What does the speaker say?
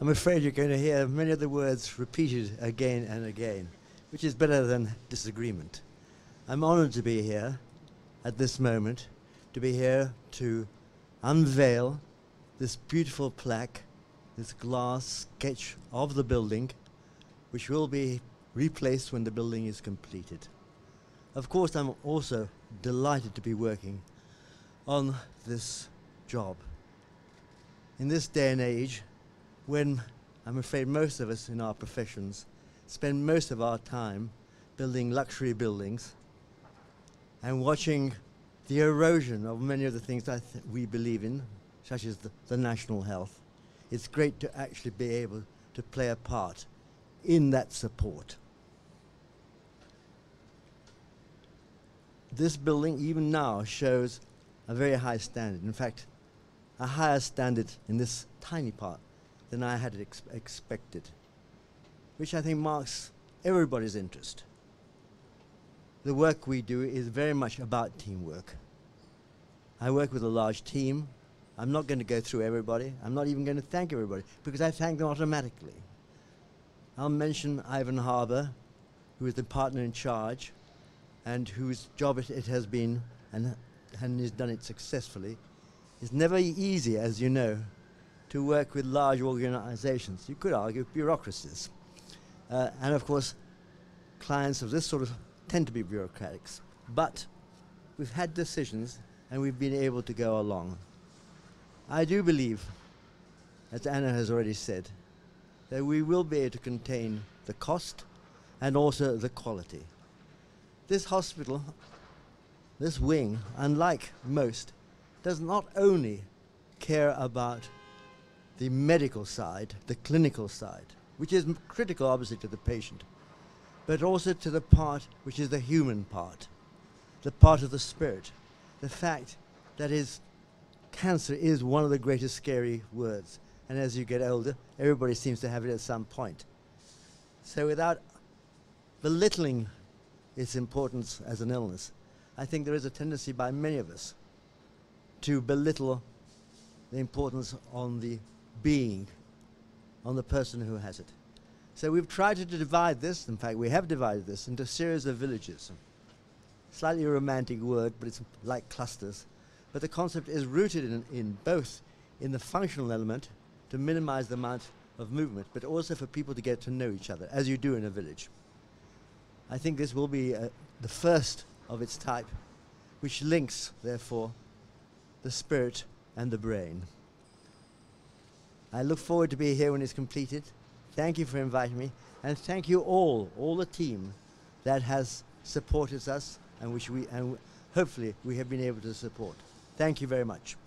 I'm afraid you're going to hear many of the words repeated again and again, which is better than disagreement. I'm honored to be here at this moment, to be here to unveil this beautiful plaque, this glass sketch of the building, which will be replaced when the building is completed. Of course, I'm also delighted to be working on this job. In this day and age, when I'm afraid most of us in our professions spend most of our time building luxury buildings and watching the erosion of many of the things that we believe in, such as the national health, it's great to actually be able to play a part in that support. This building even now shows a very high standard, in fact a higher standard in this tiny part than I had expected, which I think marks everybody's interest. The work we do is very much about teamwork. I work with a large team. I'm not going to go through everybody. I'm not even going to thank everybody, because I thank them automatically. I'll mention Ivan Harbour, who is the partner in charge, and whose job it has been, and has done it successfully. It's never easy, as you know, to work with large organizations. You could argue bureaucracies. And of course, clients of this sort of tend to be bureaucrats. But we've had decisions, and we've been able to go along. I do believe, as Anna has already said, that we will be able to contain the cost and also the quality. This hospital, this wing, unlike most, does not only care about the medical side, the clinical side, which is critical obviously to the patient, but also to the part which is the human part, the part of the spirit, the fact that cancer is one of the greatest scary words, and as you get older, everybody seems to have it at some point. So without belittling its importance as an illness, I think there is a tendency by many of us to belittle the importance on the being, on the person who has it. So we've tried to divide this, in fact we have divided this into a series of villages. Slightly romantic word, but it's like clusters. But the concept is rooted in both the functional element to minimize the amount of movement, but also for people to get to know each other, as you do in a village. I think this will be the first of its type, which links, therefore, the spirit and the brain. I look forward to being here when it's completed. Thank you for inviting me, and thank you all the team that has supported us, and which hopefully we have been able to support. Thank you very much.